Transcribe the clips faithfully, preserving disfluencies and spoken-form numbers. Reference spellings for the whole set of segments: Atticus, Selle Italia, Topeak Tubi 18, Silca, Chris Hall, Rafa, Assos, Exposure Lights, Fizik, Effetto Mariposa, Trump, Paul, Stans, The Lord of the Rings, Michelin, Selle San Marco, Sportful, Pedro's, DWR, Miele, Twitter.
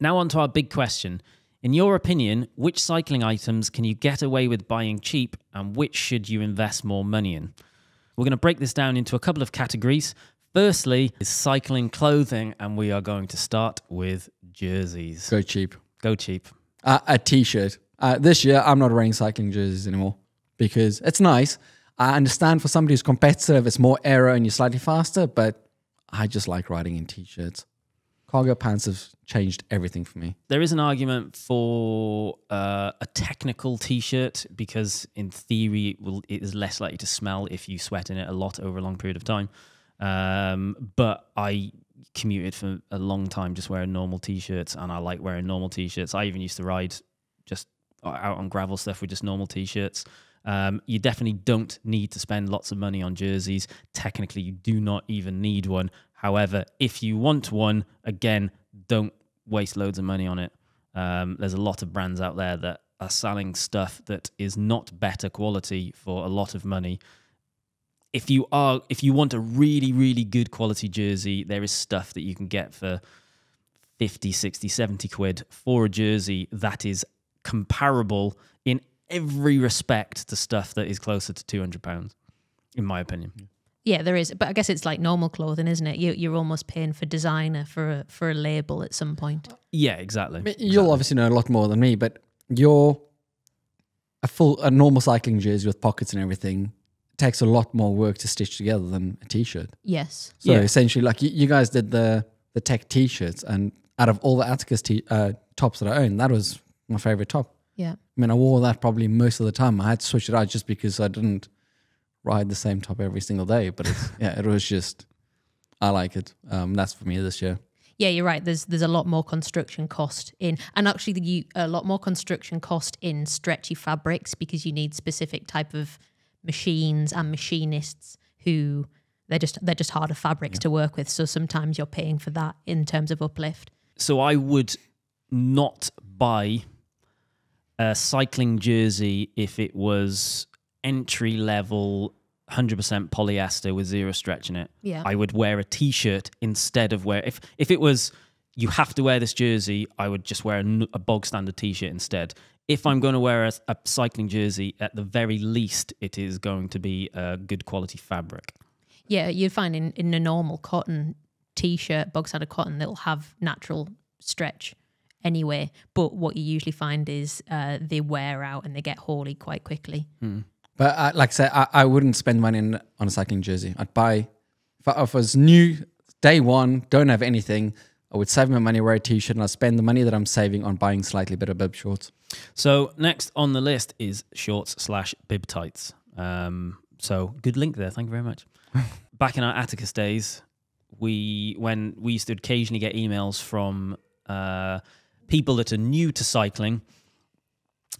Now on to our big question. In your opinion, which cycling items can you get away with buying cheap and which should you invest more money in? We're going to break this down into a couple of categories. Firstly is cycling clothing, and we are going to start with jerseys. Go cheap. Go cheap. Uh, a t-shirt. Uh, this year, I'm not wearing cycling jerseys anymore because it's nice. I understand for somebody who's competitive, it's more aero and you're slightly faster, but I just like riding in t-shirts. Cargo pants have changed everything for me. There is an argument for uh, a technical t-shirt because in theory it, will, it is less likely to smell if you sweat in it a lot over a long period of time. Um, but I commuted for a long time just wearing normal t-shirts, and I like wearing normal t-shirts. I even used to ride just out on gravel stuff with just normal t-shirts. Um, you definitely don't need to spend lots of money on jerseys. Technically, you do not even need one. However, if you want one, again, don't waste loads of money on it. Um, there's a lot of brands out there that are selling stuff that is not better quality for a lot of money. If you are, if you want a really, really good quality jersey, there is stuff that you can get for fifty, sixty, seventy quid for a jersey that is comparable in every respect to stuff that is closer to two hundred pounds, in my opinion. Yeah. Yeah, there is, but I guess it's like normal clothing, isn't it? You, you're almost paying for designer for a, for a label at some point. Yeah, exactly. You'll exactly. obviously know a lot more than me, but you're a full a normal cycling jersey with pockets and everything takes a lot more work to stitch together than a t-shirt. Yes. So yeah. essentially, like you, you guys did the the tech t-shirts, and out of all the Atticus t uh, tops that I own, that was my favorite top. Yeah. I mean, I wore that probably most of the time. I had to switch it out just because I didn't ride the same top every single day, but it's, yeah, it was just, I like it. Um, that's for me this year. Yeah, you're right. There's there's a lot more construction cost in, and actually you, a lot more construction cost in stretchy fabrics because you need specific type of machines and machinists who they're just they're just harder fabrics yeah. to work with. So sometimes you're paying for that in terms of uplift. So I would not buy a cycling jersey if it was entry level, one hundred percent polyester with zero stretch in it. Yeah. I would wear a t-shirt instead of wear, if, if it was, you have to wear this jersey, I would just wear a, a bog standard t-shirt instead. If I'm going to wear a, a cycling jersey, at the very least, it is going to be a good quality fabric. Yeah, you'd find in, in a normal cotton t-shirt, bog standard cotton, that'll have natural stretch anyway. But what you usually find is uh, they wear out and they get hoary quite quickly. Hmm. But uh, like I said, I, I wouldn't spend money in, on a cycling jersey. I'd buy, if I was new, day one, don't have anything, I would save my money, wear a t-shirt, and I'd spend the money that I'm saving on buying slightly better bib shorts. So next on the list is shorts slash bib tights. Um, so good link there. Thank you very much. Back in our Atticus days, we when we used to occasionally get emails from uh, people that are new to cycling.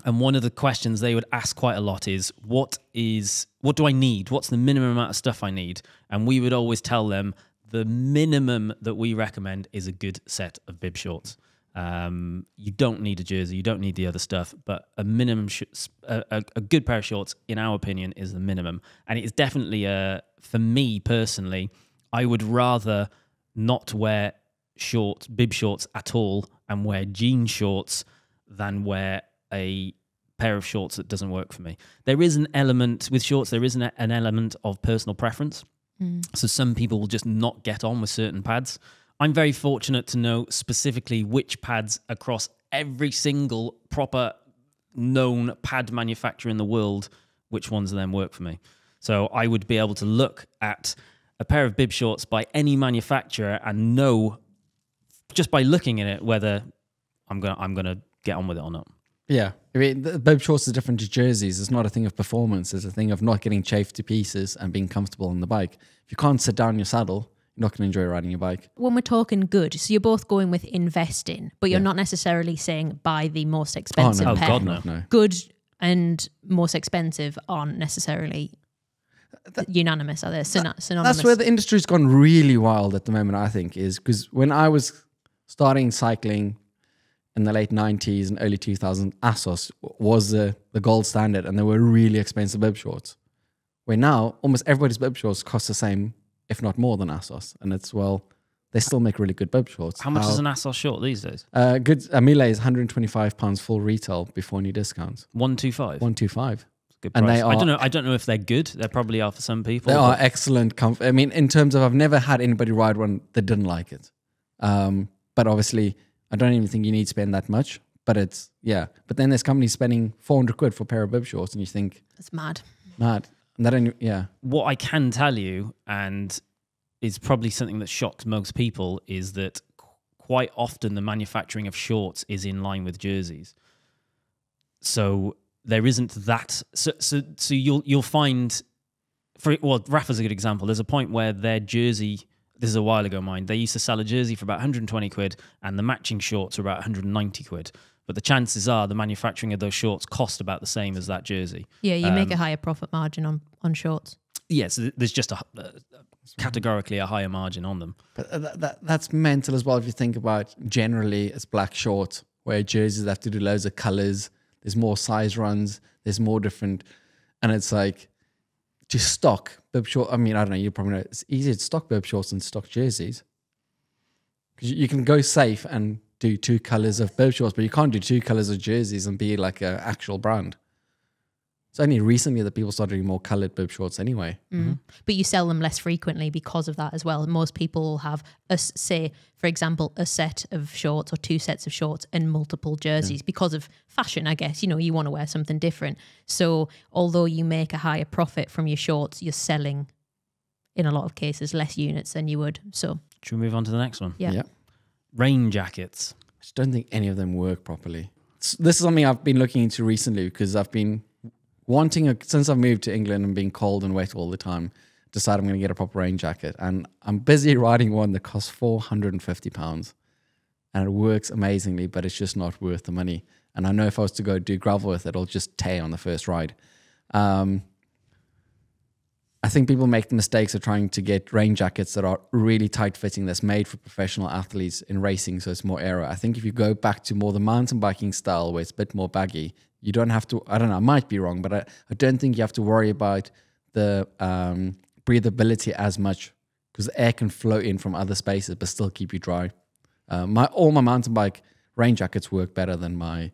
And one of the questions they would ask quite a lot is, what is, what do I need? What's the minimum amount of stuff I need? And we would always tell them the minimum that we recommend is a good set of bib shorts. Um, you don't need a jersey, you don't need the other stuff, but a minimum, sh a, a, a good pair of shorts, in our opinion, is the minimum. And it is definitely, a, for me personally, I would rather not wear shorts, bib shorts at all and wear jean shorts than wear a pair of shorts that doesn't work for me. There is an element with shorts, there is an, an element of personal preference. Mm. So some people will just not get on with certain pads. I'm very fortunate to know specifically which pads across every single proper known pad manufacturer in the world, which ones of them work for me. So I would be able to look at a pair of bib shorts by any manufacturer and know just by looking at it whether I'm gonna I'm gonna get on with it or not. Yeah, I mean, the bib shorts is different to jerseys. It's not a thing of performance. It's a thing of not getting chafed to pieces and being comfortable on the bike. If you can't sit down in your saddle, you're not going to enjoy riding your bike. When we're talking good, so you're both going with invest in, but you're yeah. not necessarily saying buy the most expensive oh, no. pair. Oh, God, no. no. Good and most expensive aren't necessarily that, unanimous, are they? Syn that, synonymous. That's where the industry's gone really wild at the moment, I think, is because when I was starting cycling in the late nineties and early two thousands, Assos was the, the gold standard, and they were really expensive bib shorts. Where now, almost everybody's bib shorts cost the same, if not more than Assos. And it's, well, They still make really good boat shorts. How much How, is an Assos short these days? Uh, good. A Miele is one hundred twenty-five pounds full retail before any discounts. one twenty-five? one twenty-five. Good price. And they are, I don't know. I don't know if they're good. They probably are for some people. They are excellent. Comf I mean, in terms of, I've never had anybody ride one that didn't like it. Um, but obviously, I don't even think you need to spend that much. But it's yeah. But then there's companies spending four hundred quid for a pair of bib shorts, and you think that's mad. Mad. And that only, yeah. What I can tell you, and is probably something that shocks most people, is that quite often the manufacturing of shorts is in line with jerseys. So. There isn't that, so so so you'll you'll find, for well, Rafa's a good example. There's a point where their jersey, this is a while ago, mind, they used to sell a jersey for about one hundred twenty quid, and the matching shorts are about one hundred ninety quid. But the chances are the manufacturing of those shorts cost about the same as that jersey. Yeah, you um, make a higher profit margin on on shorts. Yes, yeah, so there's just a uh, categorically a higher margin on them. But that, that that's mental as well. If you think about, generally it's black shorts, where jerseys have to do loads of colours. There's more size runs. There's more different, and it's like just stock bib shorts. I mean, I don't know. You probably know it's easier to stock bib shorts than stock jerseys, because you can go safe and do two colors of bib shorts, but you can't do two colors of jerseys and be like an actual brand. It's only recently that people started doing more coloured bib shorts anyway. Mm-hmm. But you sell them less frequently because of that as well. Most people have, a, say, for example, a set of shorts or two sets of shorts and multiple jerseys, yeah, because of fashion, I guess. You know, you want to wear something different. So although you make a higher profit from your shorts, you're selling, in a lot of cases, less units than you would. So should we move on to the next one? Yeah. Yeah. Rain jackets. I just don't think any of them work properly. This is something I've been looking into recently, because I've been... wanting, a, since I've moved to England and being cold and wet all the time, decided I'm going to get a proper rain jacket. And I'm busy riding one that costs four hundred and fifty pounds. And it works amazingly, but it's just not worth the money. And I know if I was to go do gravel with it, it'll just tear on the first ride. Um, I think people make the mistakes of trying to get rain jackets that are really tight-fitting, that's made for professional athletes in racing, so it's more aero. I think if you go back to more the mountain biking style, where it's a bit more baggy, you don't have to, I don't know, I might be wrong, but I, I don't think you have to worry about the um, breathability as much, because the air can flow in from other spaces but still keep you dry. Uh, my All my mountain bike rain jackets work better than my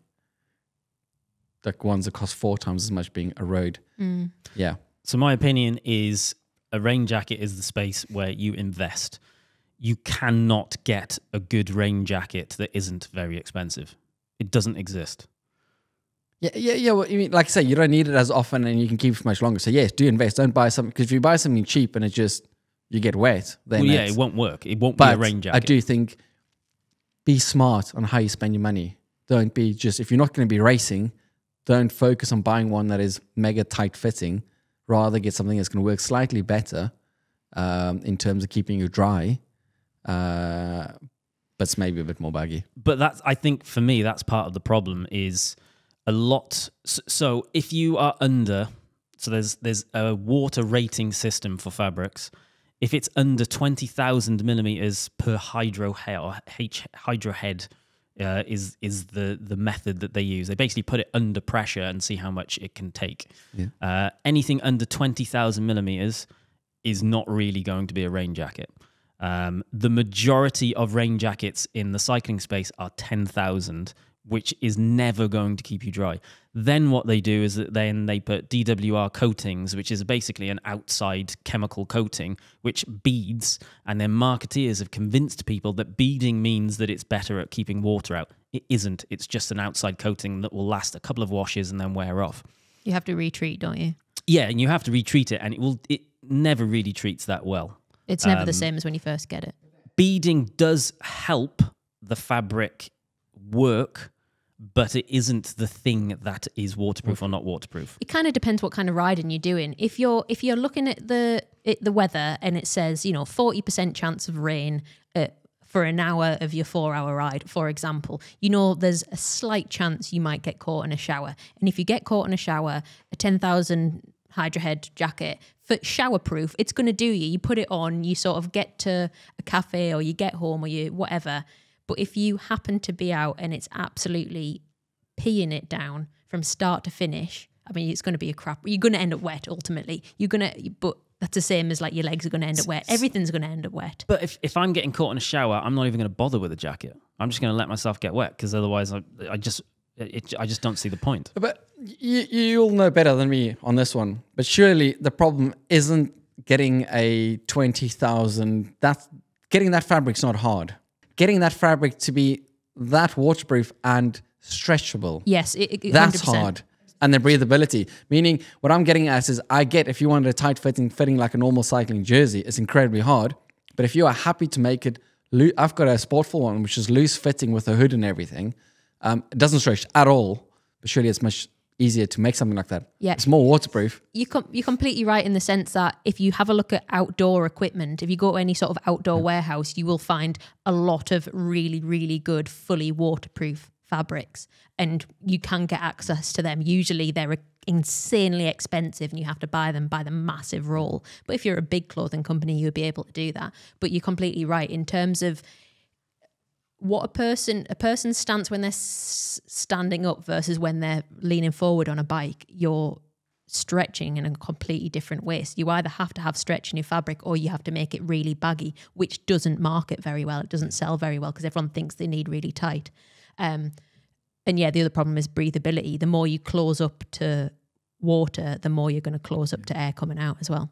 like ones that cost four times as much being a road. Mm. Yeah. So my opinion is a rain jacket is the space where you invest. You cannot get a good rain jacket that isn't very expensive. It doesn't exist. Yeah, yeah, yeah. Well, you mean, like I say, you don't need it as often, and you can keep it for much longer. So yes, do invest. Don't buy something, because if you buy something cheap and it just you get wet, then well, yeah, it won't work. It won't but be a rain jacket. I do think be smart on how you spend your money. Don't be just if you're not going to be racing, don't focus on buying one that is mega tight fitting. Rather get something that's going to work slightly better um, in terms of keeping you dry. Uh, but it's maybe a bit more baggy. But that's I think for me that's part of the problem is. A lot. So if you are under, so there's there's a water rating system for fabrics. If it's under twenty thousand millimeters per hydro head or H hydro head, uh, is is the the method that they use. They basically put it under pressure and see how much it can take. Yeah. Uh, anything under twenty thousand millimeters is not really going to be a rain jacket. Um, the majority of rain jackets in the cycling space are ten thousand. Which is never going to keep you dry. Then what they do is that then they put D W R coatings, which is basically an outside chemical coating, which beads, and then marketeers have convinced people that beading means that it's better at keeping water out. It isn't. It's just an outside coating that will last a couple of washes and then wear off. You have to retreat, don't you? Yeah, and you have to retreat it, and it will. It never really treats that well. It's never um, the same as when you first get it. Beading does help the fabric work, but it isn't the thing that is waterproof or not waterproof. It kind of depends what kind of riding you're doing. If you're if you're looking at the at the weather and it says, you know, forty percent chance of rain at, for an hour of your four-hour ride, for example, you know there's a slight chance you might get caught in a shower. And if you get caught in a shower, a ten thousand hydro head jacket for shower proof, it's going to do you. You put it on, you sort of get to a cafe or you get home or you whatever. But if you happen to be out and it's absolutely peeing it down from start to finish, I mean, it's going to be a crap. You're going to end up wet ultimately. You're going to, but That's the same as like your legs are going to end up wet. Everything's going to end up wet. But if, if I'm getting caught in a shower, I'm not even going to bother with a jacket. I'm just going to let myself get wet because otherwise I, I just it, I just don't see the point. But you, you'll know better than me on this one. But surely the problem isn't getting a twenty thousand. That's, getting that fabric's not hard. Getting that fabric to be that waterproof and stretchable. Yes, it, it, that's hard. And the breathability, meaning what I'm getting at is I get if you wanted a tight fitting, fitting like a normal cycling jersey, it's incredibly hard. But if you are happy to make it, loo I've got a Sportful one, which is loose fitting with a hood and everything. Um, it doesn't stretch at all, but surely it's much easier to make something like that. Yeah. It's more waterproof. You com you're completely right in the sense that if you have a look at outdoor equipment, if you go to any sort of outdoor yeah. warehouse, you will find a lot of really, really good, fully waterproof fabrics, and you can get access to them. Usually they're insanely expensive and you have to buy them by the massive roll. But if you're a big clothing company, you would be able to do that. But you're completely right in terms of what a person, a person's stance when they're s standing up versus when they're leaning forward on a bike, you're stretching in a completely different way. So you either have to have stretch in your fabric or you have to make it really baggy, which doesn't market very well. It doesn't sell very well because everyone thinks they need really tight. Um, and yeah, the other problem is breathability. The more you close up to water, the more you're going to close up to air coming out as well.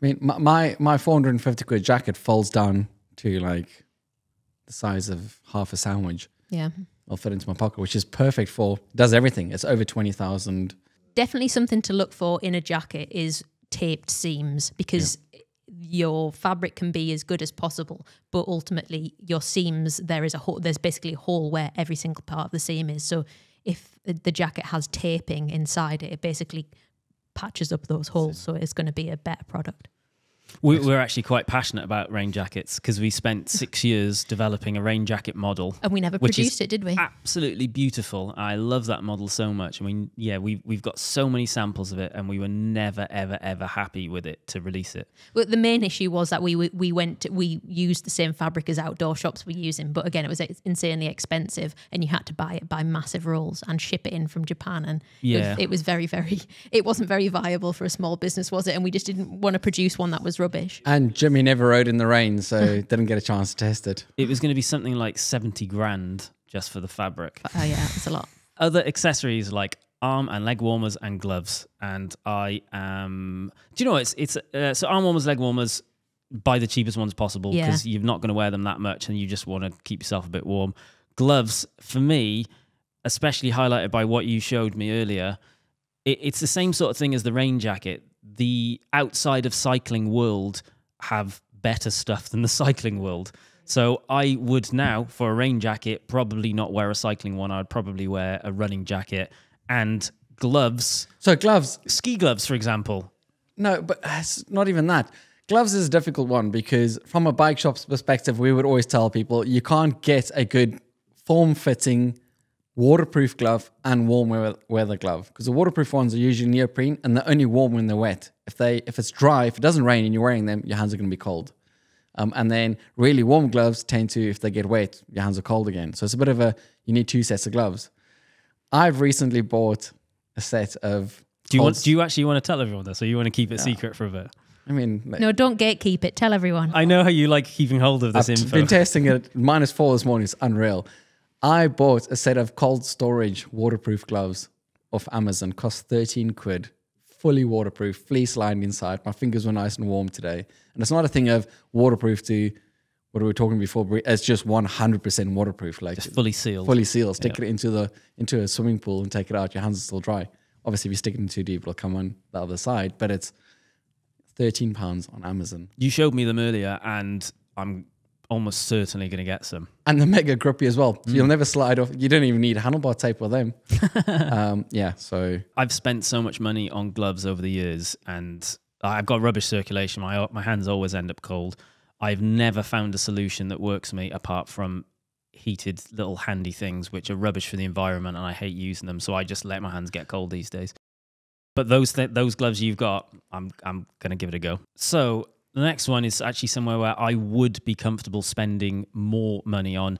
I mean, my, my, my four hundred and fifty quid jacket folds down to like the size of half a sandwich. Yeah. I'll fit into my pocket, which is perfect for, does everything. It's over twenty thousand. Definitely something to look for in a jacket is taped seams because yeah. your fabric can be as good as possible, but ultimately your seams, there is a hole, there's basically a hole where every single part of the seam is. So if the jacket has taping inside it, it basically patches up those holes. So it's going to be a better product. We, we're actually quite passionate about rain jackets because we spent six years developing a rain jacket model. And we never produced it, did we? Absolutely beautiful. I love that model so much. I mean, yeah, we, we've got so many samples of it and we were never, ever, ever happy with it to release it. Well, the main issue was that we, we, we went, to, we used the same fabric as outdoor shops were using, but again, it was insanely expensive and you had to buy it by massive rolls and ship it in from Japan. And yeah. it, it was very, very, it wasn't very viable for a small business, was it? And we just didn't want to produce one that was rubbish. And Jimmy never rode in the rain, so didn't get a chance to test it. It was going to be something like seventy grand just for the fabric. Oh yeah, it's a lot. Other accessories like arm and leg warmers and gloves. And I am, um, do you know, it's, it's, uh, so arm warmers, leg warmers, buy the cheapest ones possible because yeah. you're not going to wear them that much and you just want to keep yourself a bit warm. Gloves, for me, especially highlighted by what you showed me earlier, it, it's the same sort of thing as the rain jacket. The outside of cycling world have better stuff than the cycling world. So I would now, for a rain jacket, probably not wear a cycling one. I would probably wear a running jacket and gloves. So gloves. Ski gloves, for example. No, but it's not even that. Gloves is a difficult one because from a bike shop's perspective, we would always tell people you can't get a good form-fitting waterproof glove and warm weather glove because the waterproof ones are usually neoprene and they're only warm when they're wet. If they if it's dry, if it doesn't rain and you're wearing them, your hands are going to be cold. Um, and then really warm gloves tend to, if they get wet, your hands are cold again. So it's a bit of a, you need two sets of gloves. I've recently bought a set of... Do you, want, do you actually want to tell everyone this or you want to keep it yeah. secret for a bit? I mean... Like, no, don't gatekeep it. Tell everyone. I know how you like keeping hold of this I've info. I've been testing it. Minus four this morning. It's unreal. I bought a set of cold storage waterproof gloves off Amazon, cost thirteen quid, fully waterproof, fleece lined inside. My fingers were nice and warm today. And it's not a thing of waterproof to, what we were talking before, it's just one hundred percent waterproof. Like just fully sealed. Fully sealed. Stick yeah. it into the into a swimming pool and take it out. Your hands are still dry. Obviously, if you stick it in too deep, it'll come on the other side. But it's thirteen pounds on Amazon. You showed me them earlier and I'm... almost certainly going to get some. And they're mega grippy as well. Mm. You'll never slide off. You don't even need handlebar tape with them. um, yeah, so. I've spent so much money on gloves over the years and I've got rubbish circulation. My, my hands always end up cold. I've never found a solution that works for me apart from heated little handy things, which are rubbish for the environment and I hate using them. So I just let my hands get cold these days. But those, th those gloves you've got, I'm, I'm going to give it a go. So... the next one is actually somewhere where I would be comfortable spending more money on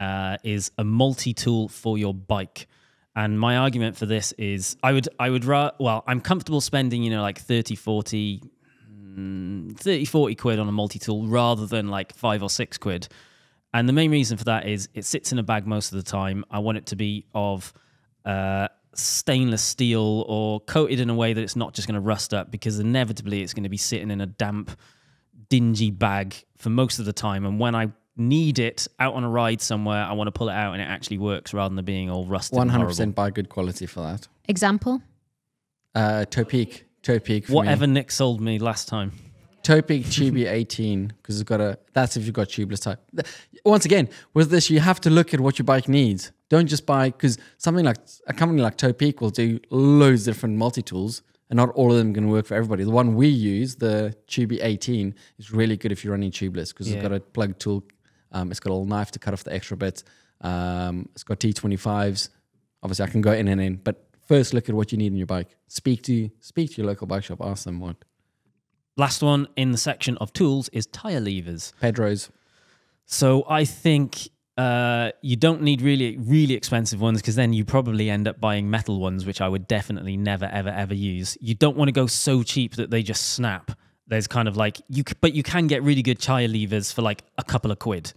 uh, is a multi-tool for your bike. And my argument for this is I would, I would, well, I'm comfortable spending, you know, like thirty, forty, thirty, forty quid on a multi-tool rather than like five or six quid. And the main reason for that is it sits in a bag most of the time. I want it to be of uh, stainless steel or coated in a way that it's not just going to rust up, because inevitably it's going to be sitting in a damp, dingy bag for most of the time. And when I need it out on a ride somewhere, I want to pull it out and it actually works rather than being all rusted. one hundred percent buy good quality for that. Example? Uh, Topeak. Topeak. Whatever me. Nick sold me last time. Topeak Tubi eighteen, because it's got a. That's if you've got tubeless type. Once again, with this, you have to look at what your bike needs. Don't just buy, because something like a company like Topeak will do loads of different multi tools, and not all of them can work for everybody. The one we use, the Tubi eighteen, is really good if you're running tubeless, because yeah. it's got a plug tool. Um, it's got a little knife to cut off the extra bits. Um, it's got T twenty-fives. Obviously, I can go in and in, but first look at what you need in your bike. Speak to speak to your local bike shop. Ask them what. Last one in the section of tools is tire levers. Pedro's. So I think uh, you don't need really, really expensive ones, because then you probably end up buying metal ones, which I would definitely never, ever, ever use. You don't want to go so cheap that they just snap. There's kind of like, you, but you can get really good tire levers for like a couple of quid.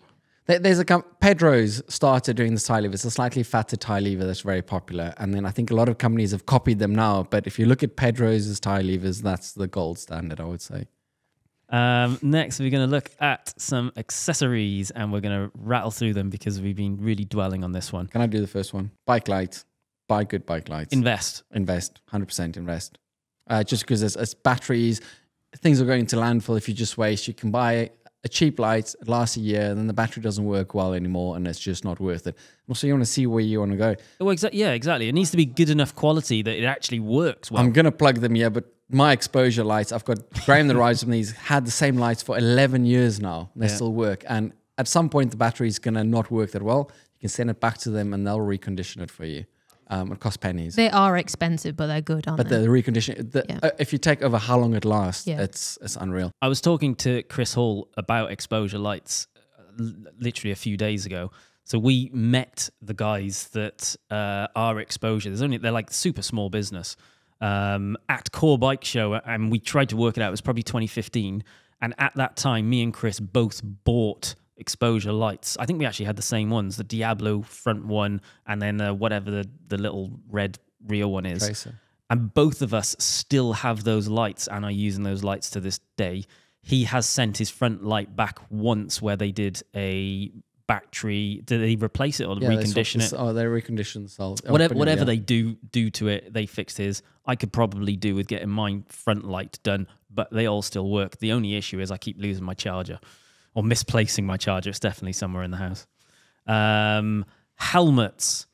There's a Pedro's started doing the tire lever. It's a slightly fatter tire lever that's very popular, and then I think a lot of companies have copied them now. But if you look at Pedro's tire levers, that's the gold standard, I would say. Um, next, we're going to look at some accessories, and we're going to rattle through them because we've been really dwelling on this one. Can I do the first one? Bike lights. Buy good bike lights. Invest. Invest. one hundred percent invest. Uh, just because there's, there's batteries, things are going to landfill. If you just waste, you can buy a cheap light, it lasts a year, and then the battery doesn't work well anymore, and it's just not worth it. Also, you want to see where you want to go. Well, exa yeah, exactly. It needs to be good enough quality that it actually works well. I'm going to plug them, yeah, but my exposure lights, I've got Graham that rides from these, had the same lights for eleven years now. They yeah. still work. And at some point, the battery's going to not work that well. You can send it back to them, and they'll recondition it for you. Um, it costs pennies. They are expensive, but they're good, aren't but they? But the reconditioning, the, yeah. uh, if you take over how long it lasts, yeah. it's it's unreal. I was talking to Chris Hall about exposure lights literally a few days ago. So we met the guys that uh, are exposure. There's only they're like super small business um, at Core Bike Show, and we tried to work it out. It was probably twenty fifteen, and at that time, me and Chris both bought exposure lights. I think we actually had the same ones, the Diablo front one and then uh, whatever the, the little red rear one is. Tracer. And both of us still have those lights and are using those lights to this day. He has sent his front light back once where they did a battery. Did they replace it or yeah, recondition it? Oh, they reconditioned themselves. Whatever, whatever yeah. they do do to it, they fixed his. I could probably do with getting my front light done, but they all still work. The only issue is I keep losing my charger. Or misplacing my charger. It's definitely somewhere in the house. Um, helmets.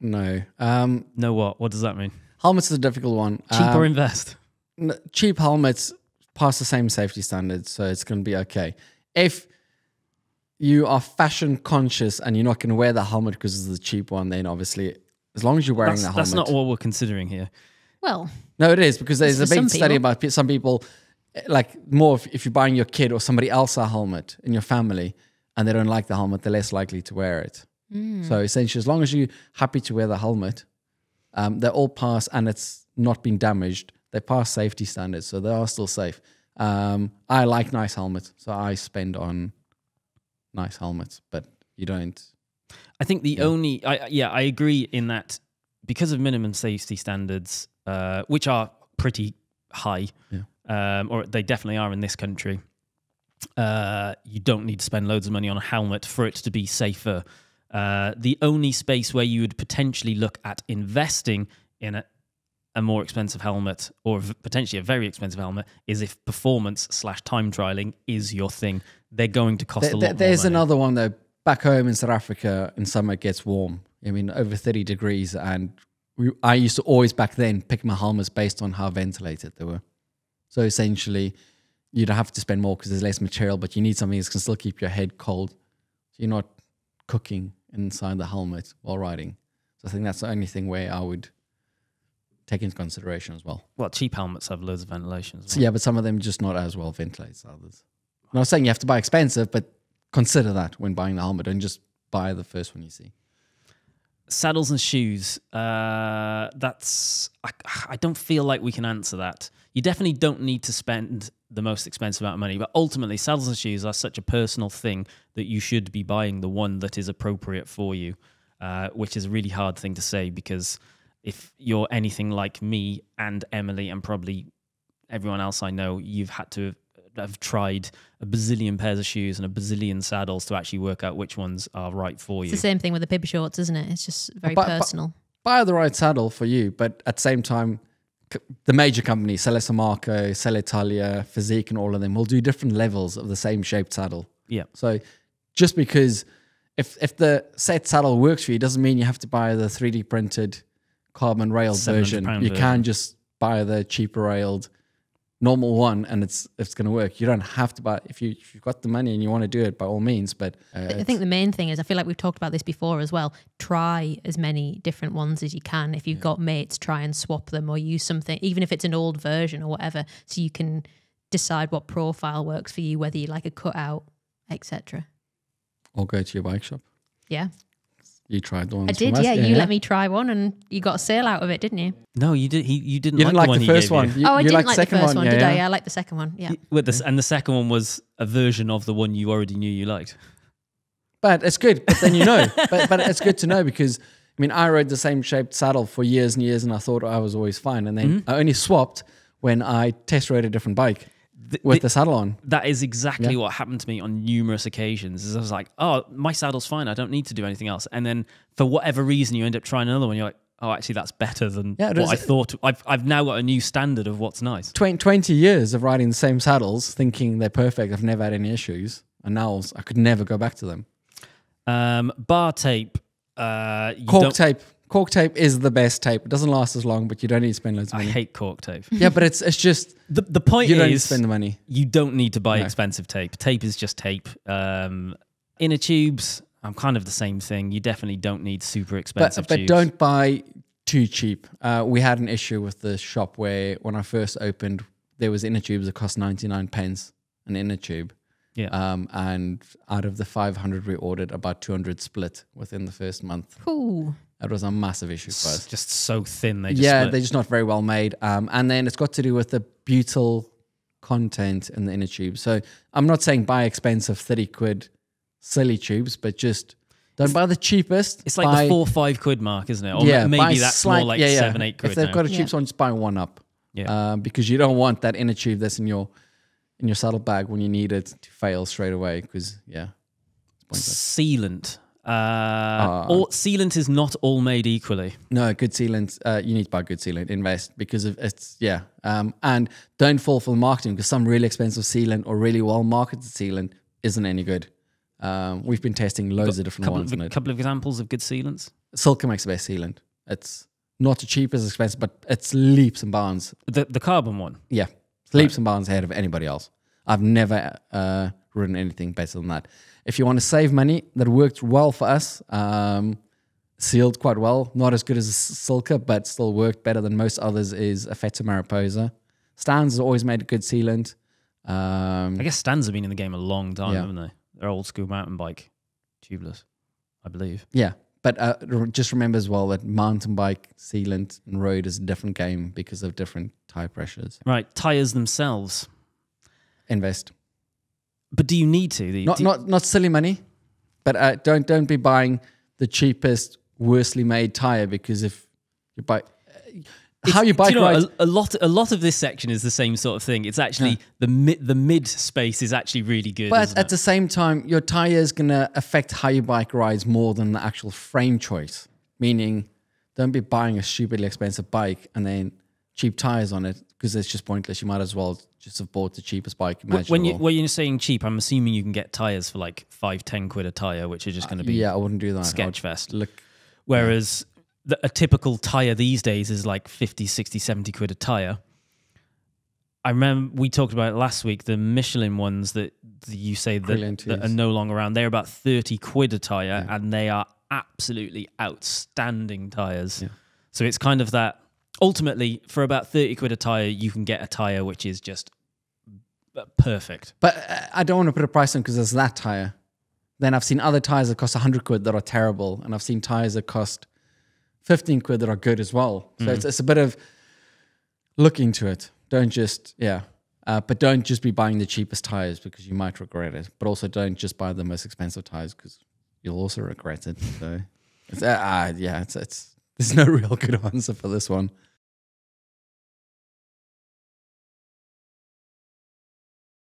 No. Um, no what? What does that mean? Helmets is a difficult one. Cheap um, or invest? Cheap helmets pass the same safety standards, so it's going to be okay. If you are fashion conscious and you're not going to wear the helmet because it's the cheap one, then obviously, as long as you're wearing that's, the helmet. That's not what we're considering here. Well. No, it is, because there's a big study about some people... Like more if, if you're buying your kid or somebody else a helmet in your family and they don't like the helmet, they're less likely to wear it. Mm. So essentially, as long as you're happy to wear the helmet, um, they all pass and it's not been damaged. They pass safety standards, so they are still safe. Um, I like nice helmets, so I spend on nice helmets, but you don't. I think the yeah. only, I, yeah, I agree in that because of minimum safety standards, uh, which are pretty high, yeah. Um, or they definitely are in this country, uh, you don't need to spend loads of money on a helmet for it to be safer. Uh, the only space where you would potentially look at investing in a, a more expensive helmet or potentially a very expensive helmet is if performance slash time trialing is your thing. They're going to cost there, a lot there, more There's money. Another one though. Back home in South Africa in summer it gets warm. I mean, over thirty degrees. And we, I used to always back then pick my helmets based on how ventilated they were. So essentially, you'd have to spend more because there's less material, but you need something that can still keep your head cold. So you're not cooking inside the helmet while riding. So I think that's the only thing where I would take into consideration as well. Well, cheap helmets have loads of ventilation as well. So yeah, but some of them just not as well ventilate as others. I'm not saying you have to buy expensive, but consider that when buying the helmet. Don't just buy the first one you see. Saddles and shoes. Uh, that's I, I don't feel like we can answer that. You definitely don't need to spend the most expensive amount of money, but ultimately saddles and shoes are such a personal thing that you should be buying the one that is appropriate for you, uh, which is a really hard thing to say, because if you're anything like me and Emily and probably everyone else I know, you've had to have tried a bazillion pairs of shoes and a bazillion saddles to actually work out which ones are right for you. It's the same thing with the bib shorts, isn't it? It's just very buy, personal. Buy, buy the right saddle for you, but at the same time, the major companies, Selle San Marco, Selle Italia, Fizik and all of them will do different levels of the same shaped saddle. Yeah. So just because if, if the set saddle works for you doesn't mean you have to buy the three D printed carbon railed version. You can just buy the cheaper railed normal one, and it's it's going to work. You don't have to buy if you if you've got the money and you want to do it, by all means. But uh, I think the main thing is, I feel like we've talked about this before as well. Try as many different ones as you can. If you've yeah. got mates, try and swap them or use something, even if it's an old version or whatever, so you can decide what profile works for you, whether you like a cutout, et cetera. Or go to your bike shop. Yeah. You tried the one. I did, yeah, yeah. You let me try one, and you got a sale out of it, didn't you? No, you did. He, you didn't, you didn't like, like the, the first one. You. You, oh, I didn't like the first one, did I? Yeah, I liked the second one. Yeah. With this, and the second one was a version of the one you already knew you liked. But it's good. But then you know. but but it's good to know, because I mean, I rode the same shaped saddle for years and years, and I thought I was always fine. And then mm-hmm. I only swapped when I test rode a different bike. The, with the, the saddle on. That is exactly yeah. what happened to me on numerous occasions. Is I was like, oh, my saddle's fine. I don't need to do anything else. And then for whatever reason, you end up trying another one. You're like, oh, actually, that's better than yeah, what I thought. I've, I've now got a new standard of what's nice. twenty, twenty years of riding the same saddles, thinking they're perfect. I've never had any issues. And now I could never go back to them. Um, bar tape. Uh, you Cork don't... tape. Cork tape is the best tape. It doesn't last as long, but you don't need to spend loads of money. I hate cork tape. Yeah, but it's it's just... The, the point you is... You don't need to spend the money. You don't need to buy no. expensive tape. Tape is just tape. Um, inner tubes, I'm kind of the same thing. You definitely don't need super expensive but, but tubes. But don't buy too cheap. Uh, we had an issue with the shop where when I first opened, there was inner tubes that cost ninety-nine pence, an inner tube. Yeah. Um, and out of the five hundred we ordered, about two hundred split within the first month. Cool. That was a massive issue for us. Just so thin. They just yeah, split. They're just not very well made. Um, and then it's got to do with the butyl content in the inner tube. So I'm not saying buy expensive thirty quid silly tubes, but just don't it's, buy the cheapest. It's like buy, the four, five quid mark, isn't it? Or yeah, maybe that's slight, more like yeah, yeah. seven, eight quid. If they've now. got a cheap yeah. one, just buy one up. Yeah. Um, because you don't want that inner tube that's in your in your saddle bag when you need it to fail straight away. Because, yeah. Sealant. Uh, oh. all, sealant is not all made equally. No, good sealant. Uh, you need to buy good sealant. Invest because of it's yeah. Um, and don't fall for the marketing, because some really expensive sealant or really well marketed sealant isn't any good. Um, we've been testing loads Got of different ones. A couple of examples of good sealants. Silca makes the best sealant. It's not the cheapest, expensive, but it's leaps and bounds. The the carbon one. Yeah, it's leaps right. and bounds ahead of anybody else. I've never uh, written anything better than that. If you want to save money, that worked well for us. Um, sealed quite well. Not as good as Silca, but still worked better than most others, is Effetto Mariposa. Stans has always made a good sealant. Um, I guess Stans have been in the game a long time, yeah. haven't they? They're old school mountain bike, tubeless, I believe. Yeah, but uh, just remember as well that mountain bike sealant and road is a different game because of different tire pressures. Right, tires themselves. Invest. But do you need to? You, not, not, not silly money, but uh, don't don't be buying the cheapest, worstly made tire, because if you buy, uh, how you bike you know, rides, a, a lot a lot of this section is the same sort of thing. It's actually yeah. the mid the mid space is actually really good. But at it? the same time, your tire is going to affect how you bike rides more than the actual frame choice. Meaning, don't be buying a stupidly expensive bike and then cheap tires on it, because it's just pointless. You might as well just have bought the cheapest bike imaginable. When, you, when you're saying cheap, I'm assuming you can get tyres for like five, ten quid a tyre, which are just going to be uh, yeah, I wouldn't do that. Sketchfest. Look, whereas yeah. the, a typical tyre these days is like fifty, sixty, seventy quid a tyre. I remember we talked about it last week, the Michelin ones that you say that, that are no longer around. They're about thirty quid a tyre, yeah. and they are absolutely outstanding tyres. Yeah. So it's kind of that... Ultimately, for about thirty quid a tyre, you can get a tyre which is just perfect. But uh, I don't want to put a price on, because there's that tyre. Then I've seen other tyres that cost one hundred quid that are terrible. And I've seen tyres that cost fifteen quid that are good as well. So mm. it's, it's a bit of look into it. Don't just, yeah. Uh, but don't just be buying the cheapest tires because you might regret it. But also don't just buy the most expensive tires because you'll also regret it. So, it's, uh, uh, yeah, it's, it's, there's no real good answer for this one.